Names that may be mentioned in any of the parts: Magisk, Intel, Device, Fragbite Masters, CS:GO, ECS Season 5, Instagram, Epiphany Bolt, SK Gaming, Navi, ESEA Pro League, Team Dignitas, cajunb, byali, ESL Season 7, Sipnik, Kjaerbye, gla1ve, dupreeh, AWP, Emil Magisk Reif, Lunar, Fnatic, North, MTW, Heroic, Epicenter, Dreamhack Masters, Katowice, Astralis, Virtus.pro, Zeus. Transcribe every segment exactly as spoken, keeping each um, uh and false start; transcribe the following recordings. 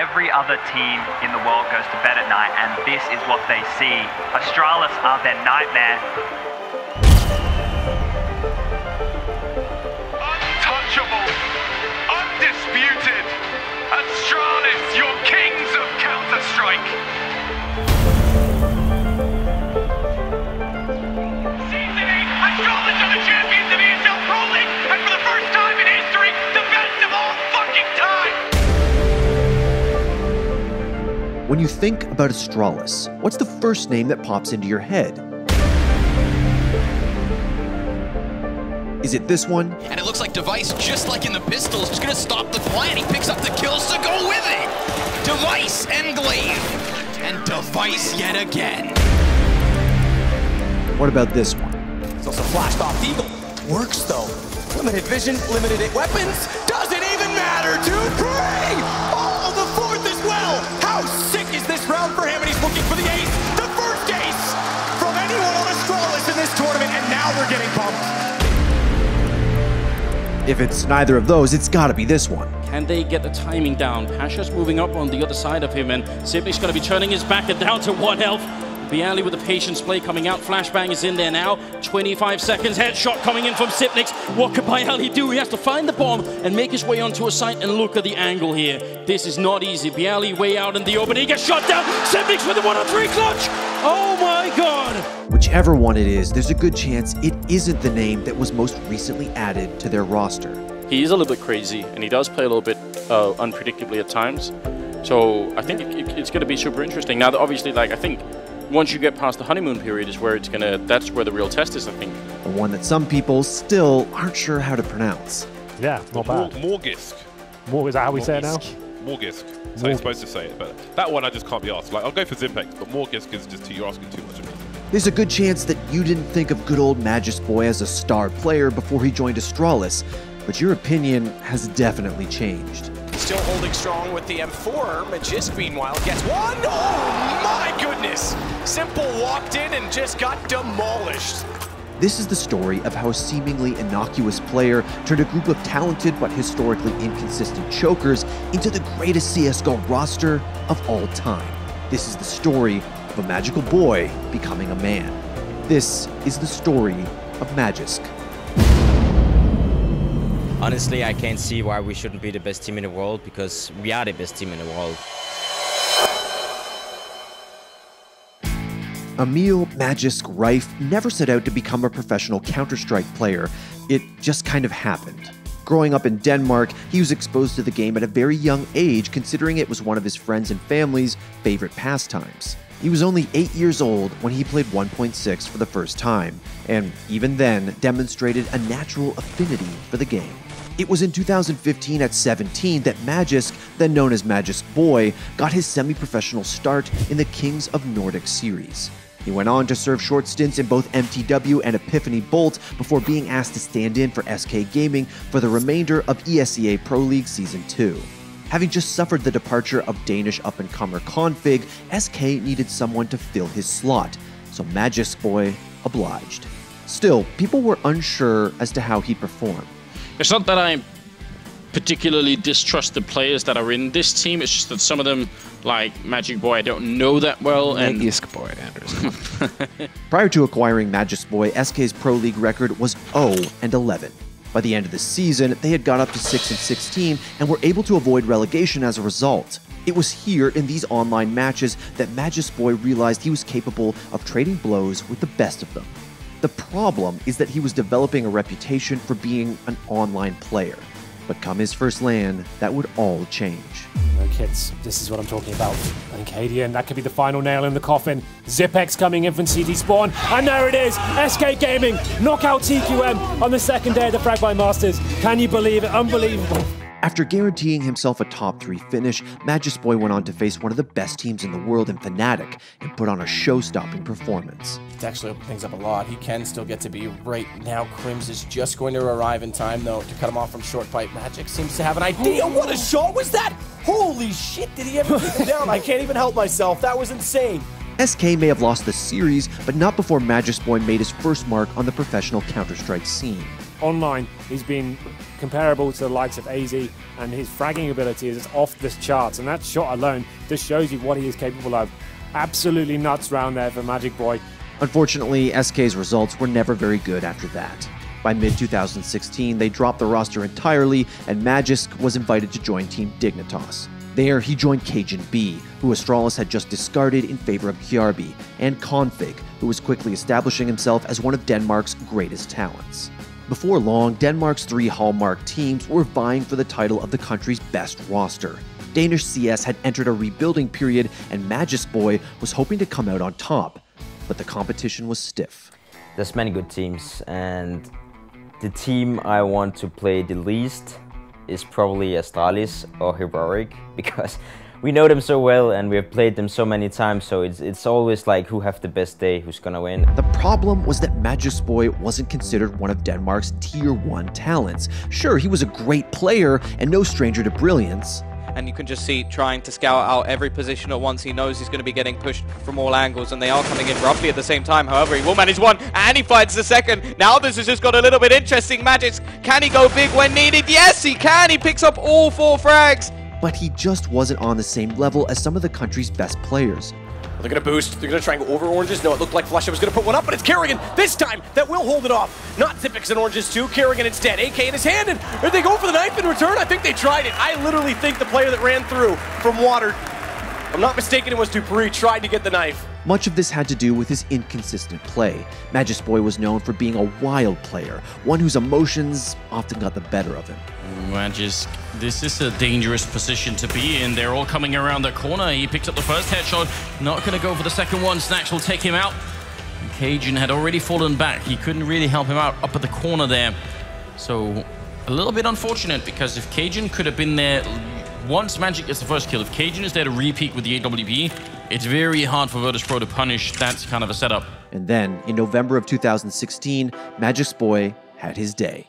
every other team in the world goes to bed at night, and this is what they see. Astralis are their nightmare. Untouchable, undisputed, Astralis, your kings of Counter-Strike. When you think about Astralis, what's the first name that pops into your head? Is it this one? And it looks like Device, just like in the pistols, just gonna stop the plan. He picks up the kills to go with it. Device and gla one ve, and Device yet again. What about this one? It's also flashed off Eagle. Works though. Limited vision, limited weapons. Doesn't even matter. Dupreeh! Oh, the fourth as well. How sick is this round for him? And he's looking for the ace. The first ace from anyone on Astralis in this tournament. And now we're getting pumped. If it's neither of those, it's got to be this one. Can they get the timing down? Pasha's moving up on the other side of him, and Sipnik's going to be turning his back and down to one health. byali with the patience play coming out. Flashbang is in there now. twenty-five seconds. Headshot coming in from Sipnik. What could byali do? He has to find the bomb and make his way onto a site, and look at the angle here. This is not easy. byali way out in the open. He gets shot down. Sipnik's with the one on three clutch. Oh my god. Whichever one it is, there's a good chance it isn't the name that was most recently added to their roster. He is a little bit crazy, and he does play a little bit uh, unpredictably at times. So I think it, it, it's going to be super interesting. Now, obviously, like, I think once you get past the honeymoon period is where it's gonna, that's where the real test is, I think. The one that some people still aren't sure how to pronounce. Yeah, not bad. Magisk. Magisk, is that how we Magisk. say it now? Magisk. So you're supposed to say it, but that one I just can't be asked. Like, I'll go for Zimpex, but Magisk is just too, you're asking too much of me. There's a good chance that you didn't think of good old Magisk Boy as a star player before he joined Astralis, but your opinion has definitely changed. Still holding strong with the M four. Magisk, meanwhile, gets one. Oh my goodness! Simple walked in and just got demolished. This is the story of how a seemingly innocuous player turned a group of talented but historically inconsistent chokers into the greatest C S G O roster of all time. This is the story of a magical boy becoming a man. This is the story of Magisk. Honestly, I can't see why we shouldn't be the best team in the world, because we are the best team in the world. Emil Magisk Reif never set out to become a professional Counter-Strike player. It just kind of happened. Growing up in Denmark, he was exposed to the game at a very young age, considering it was one of his friends and family's favorite pastimes. He was only eight years old when he played one point six for the first time, and even then demonstrated a natural affinity for the game. It was in two thousand fifteen at seventeen that Magisk, then known as Magisk Boy, got his semi-professional start in the Kings of Nordic series. He went on to serve short stints in both M T W and Epiphany Bolt before being asked to stand in for S K Gaming for the remainder of ESEA Pro League Season two. Having just suffered the departure of Danish up-and-comer k zero n fig, S K needed someone to fill his slot, so Magisk Boy obliged. Still, people were unsure as to how he'd perform. It's not that I particularly distrust the players that are in this team, it's just that some of them, like Magisk Boy, I don't know that well. And Magisk Boy, Anderson. Prior to acquiring Magisk Boy, S K's Pro League record was zero and eleven. By the end of the season, they had got up to six and sixteen and were able to avoid relegation as a result. It was here in these online matches that Magisk Boy realized he was capable of trading blows with the best of them. The problem is that he was developing a reputation for being an online player. But come his first LAN, that would all change. No kids, this is what I'm talking about. Arcadian, that could be the final nail in the coffin. Zipex coming in from C D Spawn, and there it is, S K Gaming, knock out T Q M on the second day of the Fragbite Masters. Can you believe it? Unbelievable. After guaranteeing himself a top three finish, Magisk Boy went on to face one of the best teams in the world in Fnatic and put on a show-stopping performance. It's actually opened things up a lot. He can still get to be right now. Crims is just going to arrive in time, though, to cut him off from short fight. Magisk seems to have an idea. Oh, what a shot was that? Holy shit, did he ever get him down? I can't even help myself. That was insane. S K may have lost the series, but not before Magisk Boy made his first mark on the professional Counter-Strike scene. Online, he's been comparable to the likes of A Z, and his fragging ability is off the charts, and that shot alone just shows you what he is capable of. Absolutely nuts round there for Magic Boy. Unfortunately, S K's results were never very good after that. By mid two thousand sixteen, they dropped the roster entirely, and Magisk was invited to join Team Dignitas. There, he joined cajunb, who Astralis had just discarded in favor of Kjaerbye, and k zero n fig, who was quickly establishing himself as one of Denmark's greatest talents. Before long, Denmark's three hallmark teams were vying for the title of the country's best roster. Danish C S had entered a rebuilding period, and Magisk Boy was hoping to come out on top, but the competition was stiff. There's many good teams, and the team I want to play the least is probably Astralis or Heroic, because we know them so well and we have played them so many times, so it's, it's always like who have the best day, who's gonna win. The problem was that Magisk Boy wasn't considered one of Denmark's tier one talents. Sure, he was a great player and no stranger to brilliance. And you can just see trying to scout out every position at once. He knows he's going to be getting pushed from all angles, and they are coming in roughly at the same time. However, he will manage one, and he finds the second. Now this has just got a little bit interesting. Magisk, can he go big when needed? Yes, he can. He picks up all four frags. But he just wasn't on the same level as some of the country's best players. They're going to boost. They're going to try and go over oranges. No, it looked like Flusher was going to put one up, but it's Kerrigan this time that will hold it off. Not Zippix and oranges too. Kerrigan instead. A K in his hand, and they go for the knife in return. I think they tried it. I literally think the player that ran through from Water, I'm not mistaken, it was dupreeh, tried to get the knife. Much of this had to do with his inconsistent play. Magisk Boy was known for being a wild player, one whose emotions often got the better of him. Magisk, this is a dangerous position to be in. They're all coming around the corner. He picked up the first headshot, not going to go for the second one. Snatch will take him out. Cajun had already fallen back. He couldn't really help him out up at the corner there. So a little bit unfortunate, because if Cajun could have been there once Magisk gets the first kill, if Cajun is there to re-peak with the A W P, it's very hard for Virtus.pro to punish that kind of a setup. And then, in November of two thousand sixteen, Magisk Boy had his day.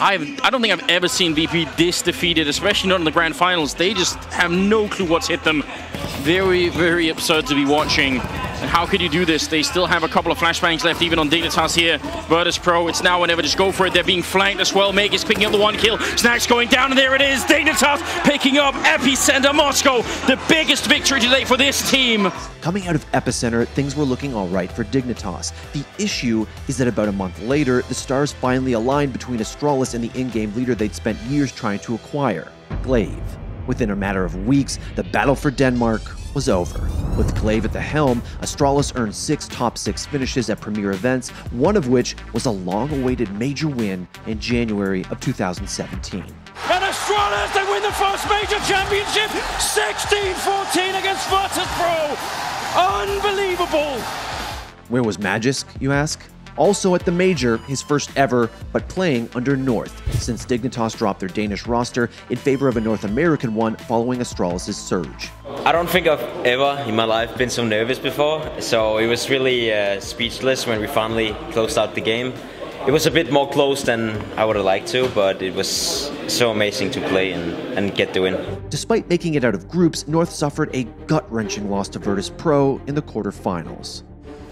I've, I don't think I've ever seen V P this defeated, especially not in the Grand Finals. They just have no clue what's hit them. Very, very absurd to be watching. And how could you do this? They still have a couple of flashbangs left, even on Dignitas here. Virtus.pro, it's now or never, just go for it. They're being flanked as well. Magisk picking up the one kill. Snack's going down, and there it is. Dignitas picking up Epicenter Moscow. The biggest victory today for this team. Coming out of Epicenter, things were looking all right for Dignitas. The issue is that about a month later, the stars finally aligned between Astralis and the in-game leader they'd spent years trying to acquire, gla one ve. Within a matter of weeks, the battle for Denmark was over. With gla one ve at the helm, Astralis earned six top six finishes at premier events, one of which was a long-awaited major win in January of two thousand seventeen. And Astralis, they win the first major championship, sixteen fourteen against Virtus.pro. Unbelievable! Where was Magisk, you ask? Also at the major, his first ever, but playing under North, since Dignitas dropped their Danish roster in favor of a North American one following Astralis' surge. I don't think I've ever in my life been so nervous before, so it was really uh, speechless when we finally closed out the game. It was a bit more close than I would have liked to, but it was so amazing to play and, and get the win. Despite making it out of groups, North suffered a gut-wrenching loss to Virtus.pro in the quarterfinals.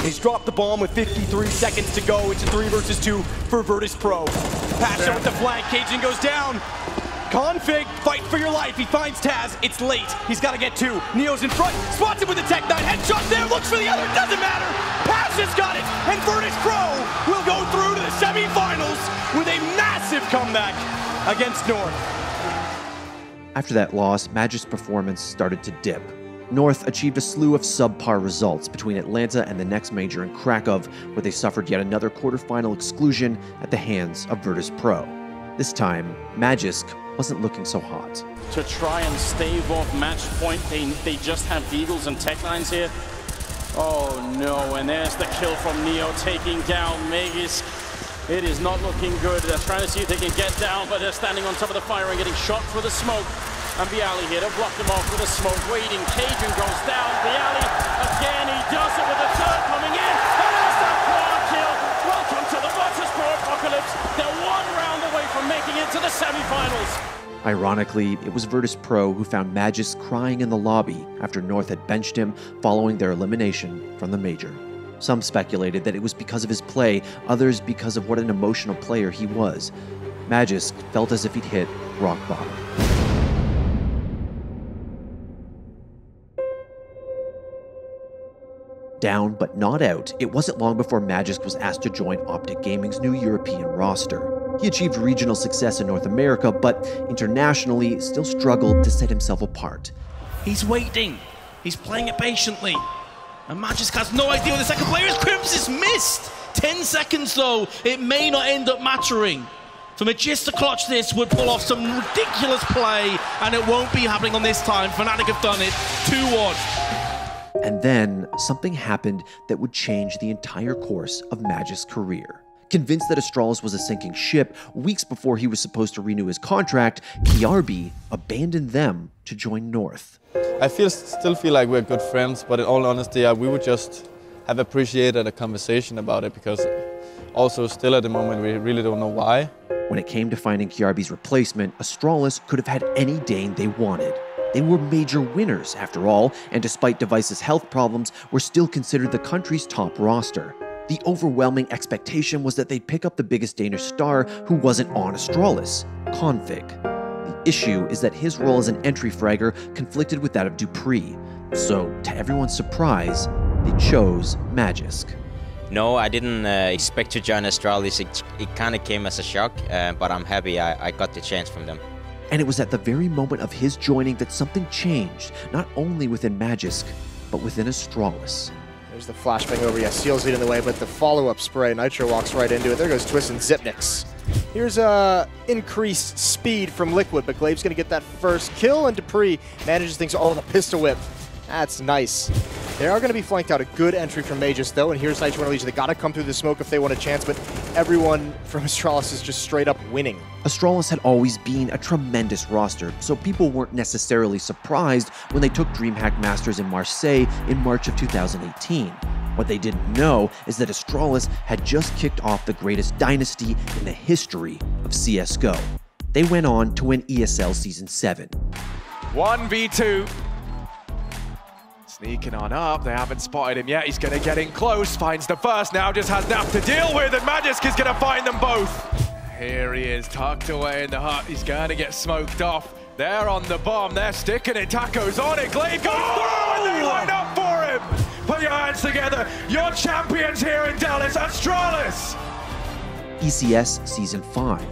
He's dropped the bomb with fifty-three seconds to go. It's a three versus two for Virtus.pro. Pasha with the flag, Cajun goes down. k zero n fig, fight for your life. He finds Taz, it's late. He's gotta get two. Neo's in front, spots him with the Tech nine. Headshot there, looks for the other, doesn't matter. Pasha's got it, and Virtus.pro will go through to the semi-finals with a massive comeback against North. After that loss, Magisk's performance started to dip. North achieved a slew of subpar results between Atlanta and the next major in Krakow, where they suffered yet another quarterfinal exclusion at the hands of Virtus.pro. This time, Magisk wasn't looking so hot. To try and stave off match point, they, they just have Deagles and Tech Nines here. Oh no, and there's the kill from Neo, taking down Magisk. It is not looking good. They're trying to see if they can get down, but they're standing on top of the fire and getting shot through the smoke. And byali here to block them off with a smoke, waiting. Cajun goes down. byali again, he does it with a third coming in. And it's that corner kill. Welcome to the Virtus.pro apocalypse. They're one round away from making it to the semifinals. Ironically, it was Virtus.pro who found Magisk crying in the lobby after North had benched him following their elimination from the major. Some speculated that it was because of his play, others because of what an emotional player he was. Magisk felt as if he'd hit rock bottom. Down but not out, it wasn't long before Magisk was asked to join Optic Gaming's new European roster. He achieved regional success in North America, but internationally still struggled to set himself apart. He's waiting. He's playing it patiently. And Magisk has no idea where the second player is. Crimps is missed! Ten seconds though, it may not end up mattering. For Magisk to clutch this would pull off some ridiculous play, and it won't be happening on this time. Fnatic have done it, two one. And then, something happened that would change the entire course of Magisk's career. Convinced that Astralis was a sinking ship, weeks before he was supposed to renew his contract, Kjaerbye abandoned them to join North. I feel, still feel like we're good friends, but in all honesty, I, we would just have appreciated a conversation about it, because also still at the moment, we really don't know why. When it came to finding Kjaerbye's replacement, Astralis could have had any Dane they wanted. They were major winners, after all, and despite Device's health problems, were still considered the country's top roster. The overwhelming expectation was that they'd pick up the biggest Danish star who wasn't on Astralis, k zero n fig. The issue is that his role as an entry fragger conflicted with that of Dupreeh. So, to everyone's surprise, they chose Magisk. No, I didn't uh, expect to join Astralis. It, it kind of came as a shock, uh, but I'm happy I, I got the chance from them. And it was at the very moment of his joining that something changed, not only within Magisk, but within Astralis. There's the flashbang over, yeah, Seal's leading the way, but the follow-up spray, Nitro walks right into it. There goes Twist and Zipnix. Here's uh, increased speed from Liquid, but glaive's going to get that first kill, and Dupreeh manages things, oh, the pistol whip. That's nice. They are going to be flanked out. A good entry from Magisk, though, and here's Nitro and Legion. They got to come through the smoke if they want a chance, but everyone from Astralis is just straight up winning. Astralis had always been a tremendous roster, so people weren't necessarily surprised when they took Dreamhack Masters in Marseille in March of two thousand eighteen. What they didn't know is that Astralis had just kicked off the greatest dynasty in the history of C S G O. They went on to win E S L Season seven. one v two. Sneaking on up, they haven't spotted him yet, he's going to get in close, finds the first, now just has Nap to deal with, and Magisk is going to find them both. Here he is, tucked away in the hut, he's going to get smoked off. They're on the bomb, they're sticking it, Taco's on it, glaive goes oh! through, and they line up for him! Put your hands together, your champions here in Dallas, Astralis! E C S Season five.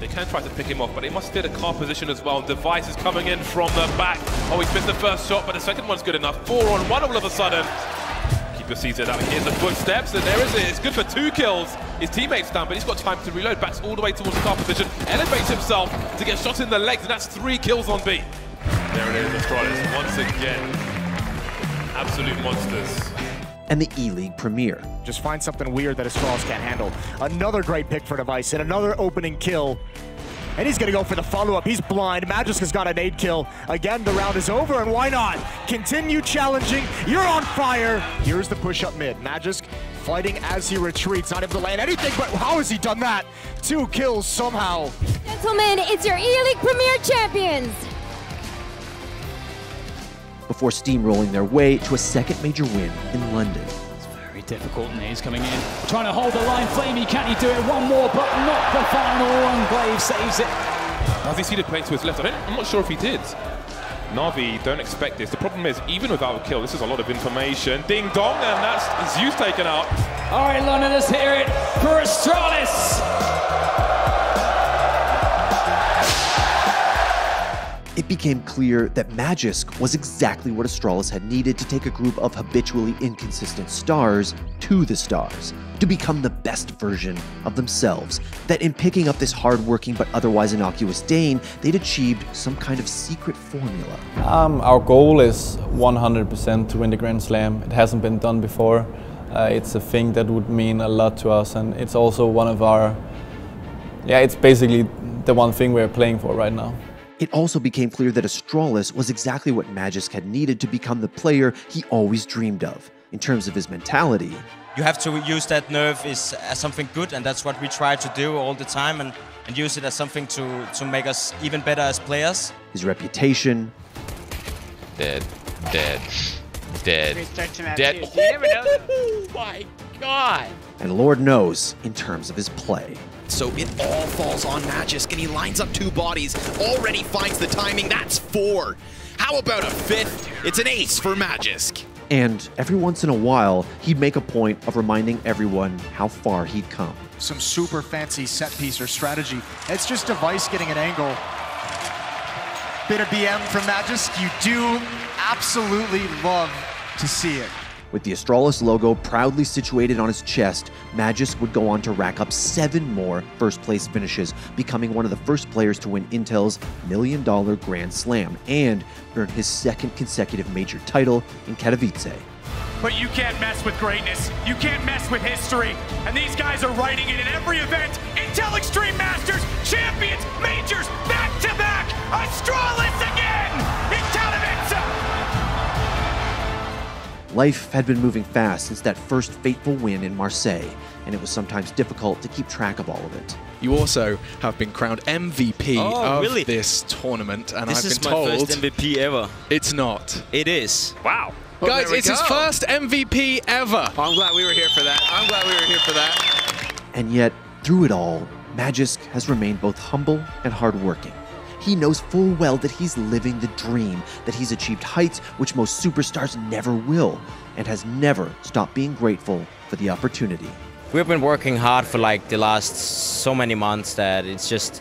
They can try to pick him off, but he must steer the car position as well. Device is coming in from the back. Oh, he's missed the first shot, but the second one's good enough. Four on one all of a sudden. Keeper sees it out. Here's the footsteps, and there is it. It's good for two kills. His teammate's down, but he's got time to reload. Backs all the way towards the car position. Elevates himself to get shot in the legs, and that's three kills on B. There it is, Astralis once again. Absolute monsters. And the E League Premier. Just find something weird that Astralis can't handle. Another great pick for Device and another opening kill. And he's gonna go for the follow-up. He's blind. Magisk has got an aid kill. Again, the round is over, and why not? Continue challenging. You're on fire. Here's the push-up mid. Magisk fighting as he retreats. Not able to land anything, but how has he done that? Two kills somehow. Gentlemen, it's your E League Premier champions. Before steamrolling their way to a second major win in London. It's very difficult, and he's coming in. Trying to hold the line, Flamey, can he do it? One more, but not the final one. glaive saves it. Has he seen it play to his left? I don't, I'm not sure if he did. Navi don't expect this. The problem is, even without a kill, this is a lot of information. Ding dong, and that's Zeus taken out. All right, Londoners, hear it for Astralis. It became clear that Magisk was exactly what Astralis had needed to take a group of habitually inconsistent stars to the stars, to become the best version of themselves, that in picking up this hard-working but otherwise innocuous Dane, they'd achieved some kind of secret formula. Um, our goal is one hundred percent to win the Grand Slam. It hasn't been done before. Uh, it's a thing that would mean a lot to us, and it's also one of our... Yeah, it's basically the one thing we're playing for right now. It also became clear that Astralis was exactly what Magisk had needed to become the player he always dreamed of, in terms of his mentality. You have to use that nerve as, as something good, and that's what we try to do all the time, and, and use it as something to, to make us even better as players. His reputation. Dead, dead, dead, dead. Oh my God! And Lord knows, in terms of his play. so it all falls on Magisk, and he lines up two bodies, already finds the timing. That's four. How about a fifth? It's an ace for Magisk. And every once in a while, he'd make a point of reminding everyone how far he'd come. Some super fancy set piece or strategy. It's just Device getting an angle. Bit of B M from Magisk. You do absolutely love to see it. With the Astralis logo proudly situated on his chest, Magisk would go on to rack up seven more first-place finishes, becoming one of the first players to win Intel's million dollar Grand Slam and earn his second consecutive major title in Katowice. But you can't mess with greatness. You can't mess with history. And these guys are writing it in every event. Intel Extreme Masters, Champions, Majors, back-to-back, Astralis again! Life had been moving fast since that first fateful win in Marseille, and it was sometimes difficult to keep track of all of it. You also have been crowned M V P oh, of really? this tournament, and this I've been told... This is my first M V P ever. It's not. It is. Wow. Well, guys, it's go. his first M V P ever. Oh, I'm glad we were here for that. I'm glad we were here for that. And yet, through it all, Magisk has remained both humble and hardworking. He knows full well that he's living the dream, that he's achieved heights which most superstars never will, and has never stopped being grateful for the opportunity. We've been working hard for like the last so many months that it's just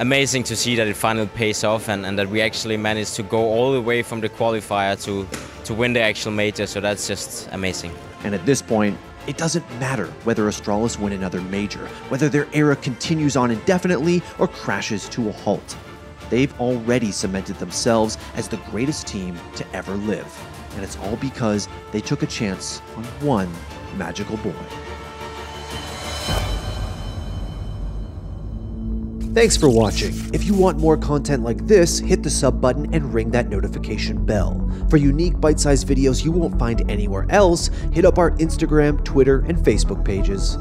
amazing to see that it finally pays off, and, and that we actually managed to go all the way from the qualifier to, to win the actual major, so that's just amazing. And at this point, it doesn't matter whether Astralis win another major, whether their era continues on indefinitely or crashes to a halt. They've already cemented themselves as the greatest team to ever live. And it's all because they took a chance on one magical boy. Thanks for watching. If you want more content like this, hit the sub button and ring that notification bell. For unique bite-sized videos you won't find anywhere else, hit up our Instagram, Twitter, and Facebook pages.